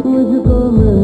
तुझको मैं